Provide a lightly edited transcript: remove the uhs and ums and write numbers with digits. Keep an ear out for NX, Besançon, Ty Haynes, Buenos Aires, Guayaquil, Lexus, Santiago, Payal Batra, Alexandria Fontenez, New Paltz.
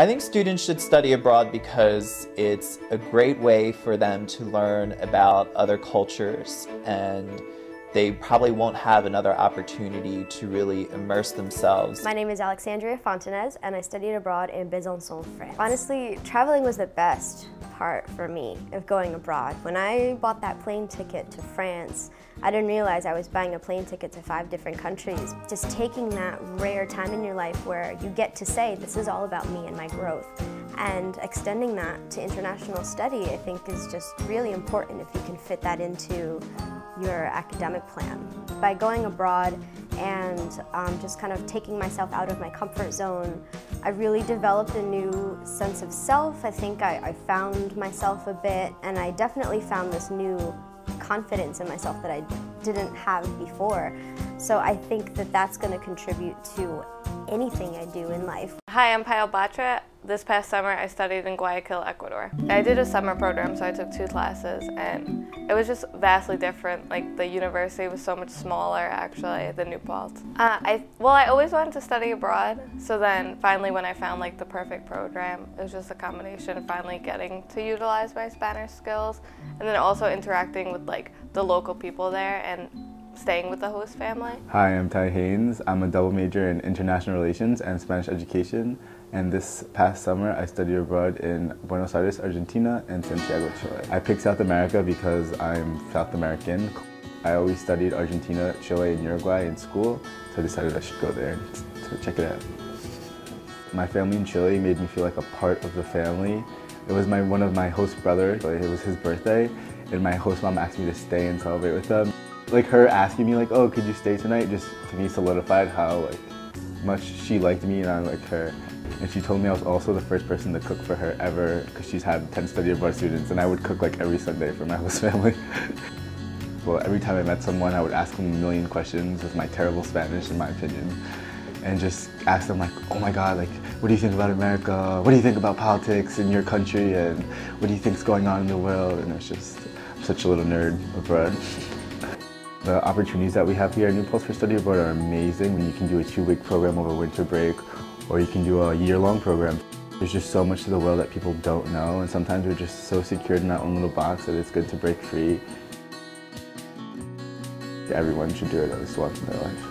I think students should study abroad because it's a great way for them to learn about other cultures, and they probably won't have another opportunity to really immerse themselves. My name is Alexandria Fontenez, and I studied abroad in Besançon, France. Honestly, traveling was the best part for me of going abroad. When I bought that plane ticket to France, I didn't realize I was buying a plane ticket to 5 different countries. Just taking that rare time in your life where you get to say, this is all about me and my growth, and extending that to international study, I think is just really important if you can fit that into your academic plan. By going abroad and just kind of taking myself out of my comfort zone, I really developed a new sense of self. I think I found myself a bit, and I definitely found this new confidence in myself that I didn't have before. So I think that that's going to contribute to anything I do in life. Hi, I'm Payal Batra. This past summer I studied in Guayaquil, Ecuador. I did a summer program, so I took 2 classes, and it was just vastly different. Like, the university was so much smaller, actually, than New Paltz. I always wanted to study abroad, so then finally when I found like the perfect program, it was just a combination of finally getting to utilize my Spanish skills, and then also interacting with like the local people there and staying with the host family. Hi, I'm Ty Haynes. I'm a double major in international relations and Spanish education, and this past summer I studied abroad in Buenos Aires, Argentina, and Santiago, Chile. I picked South America because I'm South American. I always studied Argentina, Chile, and Uruguay in school, so I decided I should go there to check it out. My family in Chile made me feel like a part of the family. It was one of my host brothers. It was his birthday, and my host mom asked me to stay and celebrate with them. Like, her asking me like, oh, could you stay tonight, just to me solidified how like much she liked me and I liked her. And she told me I was also the first person to cook for her ever, because she's had 10 study abroad students, and I would cook like every Sunday for my host family. Well, every time I met someone, I would ask them a million questions with my terrible Spanish, in my opinion, and just ask them like, oh my god, like, what do you think about America? What do you think about politics in your country? And what do you think's going on in the world? And it's just, I'm such a little nerd abroad. The opportunities that we have here at New Paltz for study abroad are amazing. When you can do a 2-week program over winter break, or you can do a year-long program. There's just so much to the world that people don't know, and sometimes we're just so secured in our own little box that it's good to break free. Everyone should do it at least once in their life.